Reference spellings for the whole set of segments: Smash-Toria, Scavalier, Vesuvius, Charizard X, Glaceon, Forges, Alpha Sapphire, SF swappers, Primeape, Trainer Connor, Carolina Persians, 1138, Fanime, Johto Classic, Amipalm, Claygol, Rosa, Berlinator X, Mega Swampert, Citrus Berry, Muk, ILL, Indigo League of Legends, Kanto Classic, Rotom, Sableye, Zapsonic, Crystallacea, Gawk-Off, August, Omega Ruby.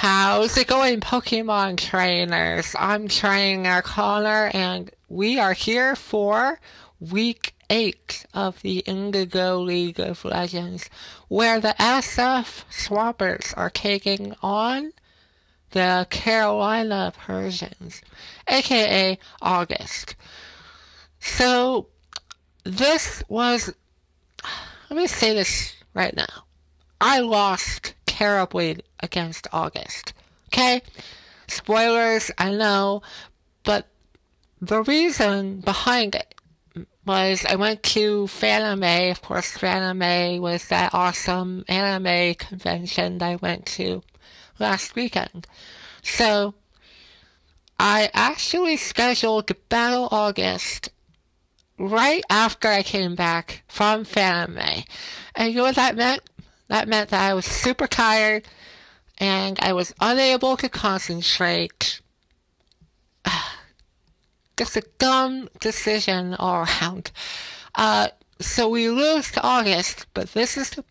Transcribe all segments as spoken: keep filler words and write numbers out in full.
How's it going, Pokemon trainers? I'm Trainer Connor, and we are here for week eight of the Indigo League of Legends, where the S F swappers are taking on the Carolina Persians, aka August. So, this was... Let me say this right now. I lost terribly against August. Okay? Spoilers, I know, but the reason behind it was I went to Fanime. Of course, Fanime was that awesome anime convention that I went to last weekend. So, I actually scheduled to battle August right after I came back from Fanime. And you know what that meant? That meant that I was super tired, and I was unable to concentrate. Just a dumb decision all around. Uh, so we lose to August, but this is the,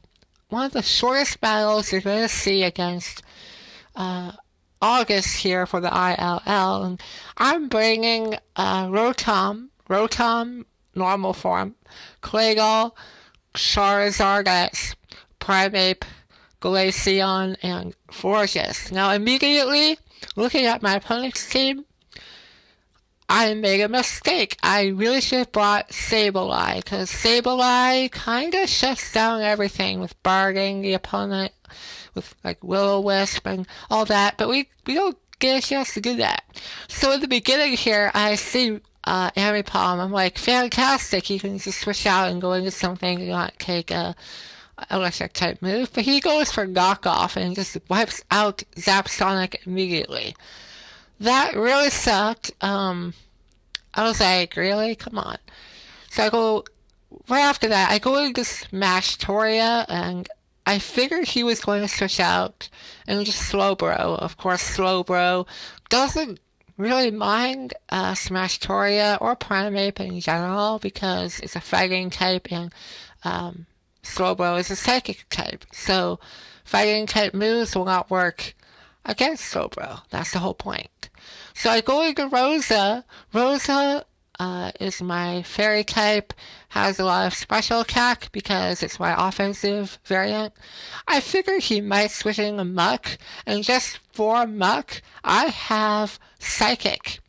one of the shortest battles you're going to see against uh, August here for the I L L. And I'm bringing uh, Rotom, Rotom, normal form, Claygol, Charizard X, Primeape, Glaceon, and Forges. Now, immediately, looking at my opponent's team, I made a mistake. I really should have brought Sableye, because Sableye kind of shuts down everything with barging the opponent, with, like, will-o-wisp and all that, but we, we don't get a chance to do that. So, at the beginning here, I see uh, Amipalm. I'm like, fantastic, you can just switch out and go into something and not take a electric type move, but he goes for Gawk-Off and just wipes out Zapsonic immediately. That really sucked. Um, I was like, really? Come on. So I go, right after that, I go into Smash-Toria, and I figured he was going to switch out and just Slowbro. Of course, Slowbro doesn't really mind uh, Smash-Toria or Primeape in general, because it's a fighting type, and um, Slowbro is a psychic type, so fighting type moves will not work against Slowbro. That's the whole point. So I go into Rosa. Rosa uh, is my fairy type, has a lot of special attack because it's my offensive variant. I figure he might switch in a Muk, and just for Muk, I have Psychic.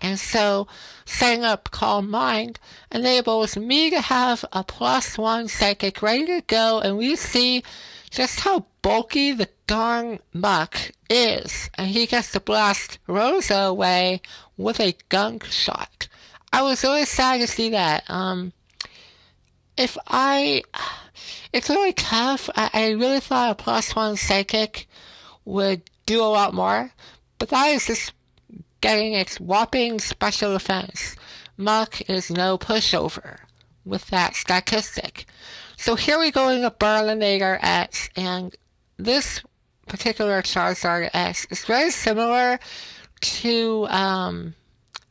And so, setting up Calm Mind enables me to have a plus one psychic ready to go, and we see just how bulky the darn Muk is. And he gets to blast Rosa away with a gunk shot. I was really sad to see that. Um, if I... It's really tough. I, I really thought a plus one psychic would do a lot more, but that is just getting its whopping special defense. Muk is no pushover with that statistic. So here we go in the Berlinator X, and this particular Charizard X is very similar to um,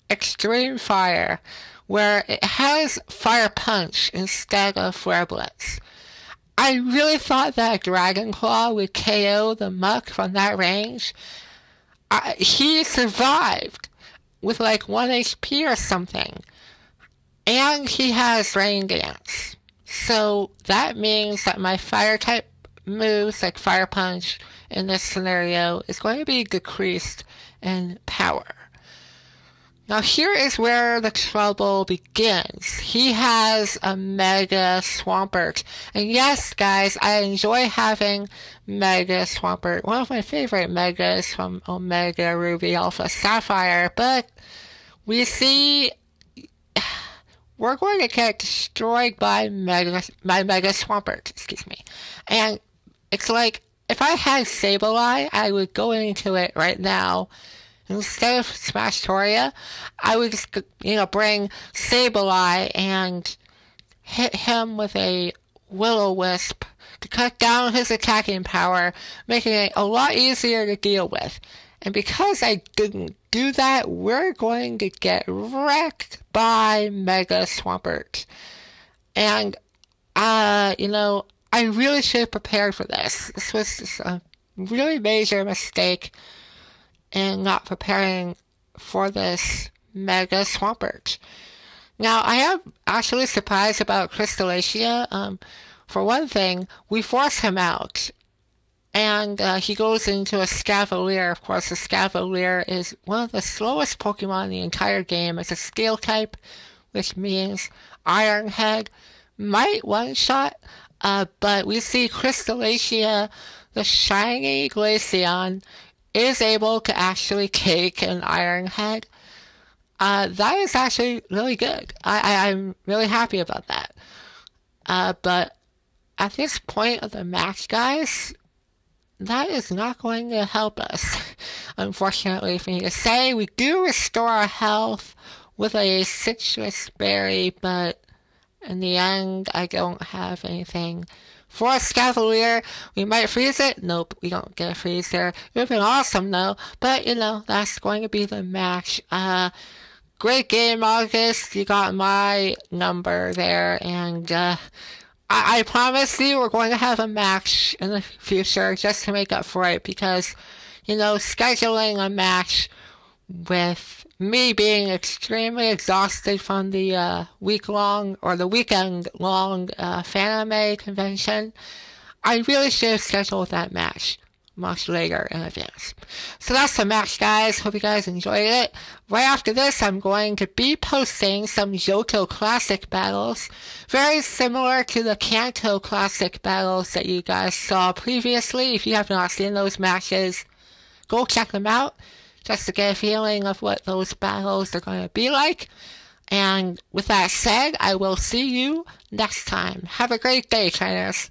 Extreme Fire, where it has Fire Punch instead of Flare Blitz. I really thought that Dragon Claw would K O the Muk from that range. I, he survived with like one H P or something, and he has Rain Dance, so that means that my fire type moves like Fire Punch in this scenario is going to be decreased in power. Now here is where the trouble begins. He has a Mega Swampert. And yes, guys, I enjoy having Mega Swampert. One of my favorite Megas from Omega Ruby, Alpha Sapphire. But we see we're going to get destroyed by Mega, by Mega Swampert. Excuse me. And it's like, if I had Sableye, I would go into it right now. Instead of Smash-Toria, I would just, you know, bring Sableye and hit him with a will-o-wisp to cut down his attacking power, making it a lot easier to deal with. And because I didn't do that, we're going to get wrecked by Mega Swampert. And, uh, you know, I really should have prepared for this. This was just a really major mistake in not preparing for this Mega Swampert. Now, I am actually surprised about Crystallacea. Um, for one thing, we force him out, and uh, he goes into a Scavalier. Of course, the Scavalier is one of the slowest Pokemon in the entire game. It's a Steel type, which means Iron Head might one-shot, uh, but we see Crystallacea, the shiny Glaceon, is able to actually take an Iron Head. Uh, that is actually really good. I, I, I'm really happy about that. Uh, but at this point of the match, guys, that is not going to help us, unfortunately for me to say. We do restore our health with a Citrus Berry, but in the end, I don't have anything. For a Scavalier, we might freeze it. Nope, we don't get a freeze there. It would have been awesome, though. But, you know, that's going to be the match. Uh... Great game, August. You got my number there, and uh, I, I promise you we're going to have a match in the future just to make up for it, because, you know, scheduling a match with me being extremely exhausted from the uh, week-long or the weekend-long uh, Fanime convention, I really should have scheduled that match much later in advance. So that's the match, guys. Hope you guys enjoyed it. Right after this, I'm going to be posting some Johto Classic battles, very similar to the Kanto Classic battles that you guys saw previously. If you have not seen those matches, go check them out, just to get a feeling of what those battles are going to be like. And with that said, I will see you next time. Have a great day, trainers.